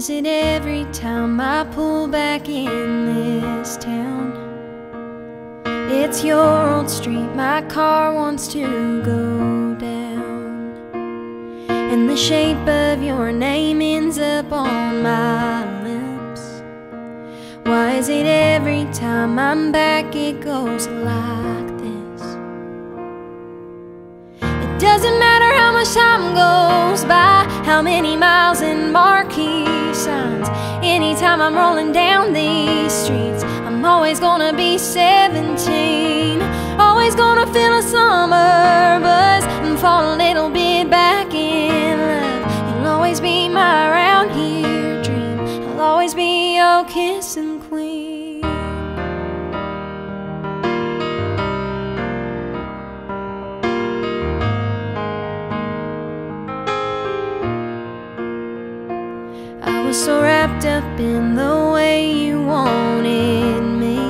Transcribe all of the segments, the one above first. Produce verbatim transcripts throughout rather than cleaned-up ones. is it every time I pull back in this town? It's your old street my car wants to go down, and the shape of your name ends up on my lips. Why is it every time I'm back it goes like this? It doesn't matter how much time goes by, how many miles and marquee signs. Anytime I'm rolling down these streets, I'm always gonna be seventeen. Always gonna feel a summer buzz and fall a little bit back in love. You'll always be my round here dream. I'll always be your kissing queen. I was so wrapped up in the way you wanted me.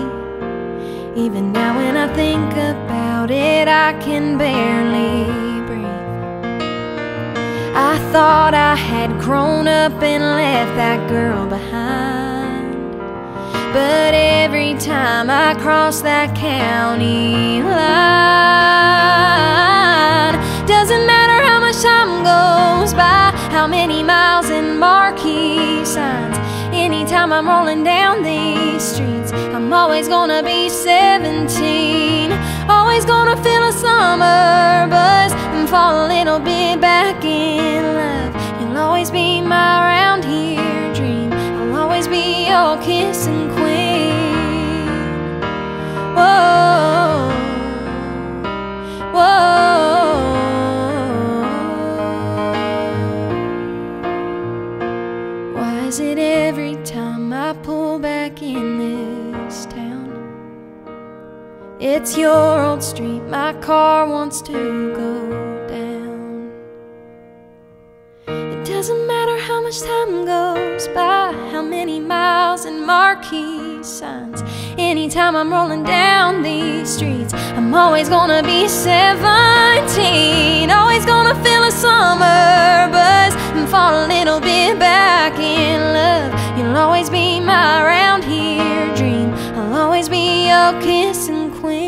Even now when I think about it, I can barely breathe. I thought I had grown up and left that girl behind, but every time I cross that county line, doesn't matter how much time goes by, how many miles and marquees. Anytime I'm rolling down these streets, I'm always gonna be seventeen. Always gonna feel a summer buzz and fall a little bit back in love. You'll always be my round here dream. I'll always be your kissing queen. Whoa, whoa. Why is it every time I pull back in this town? It's your old street my car wants to go down. It doesn't matter how much time goes by, how many miles and marquee signs. Anytime I'm rolling down these streets, I'm always gonna be seventeen. Always gonna feel a summer buzz and fall a little bit back in love. You'll always be my round here dream. I'll always be your kissing queen.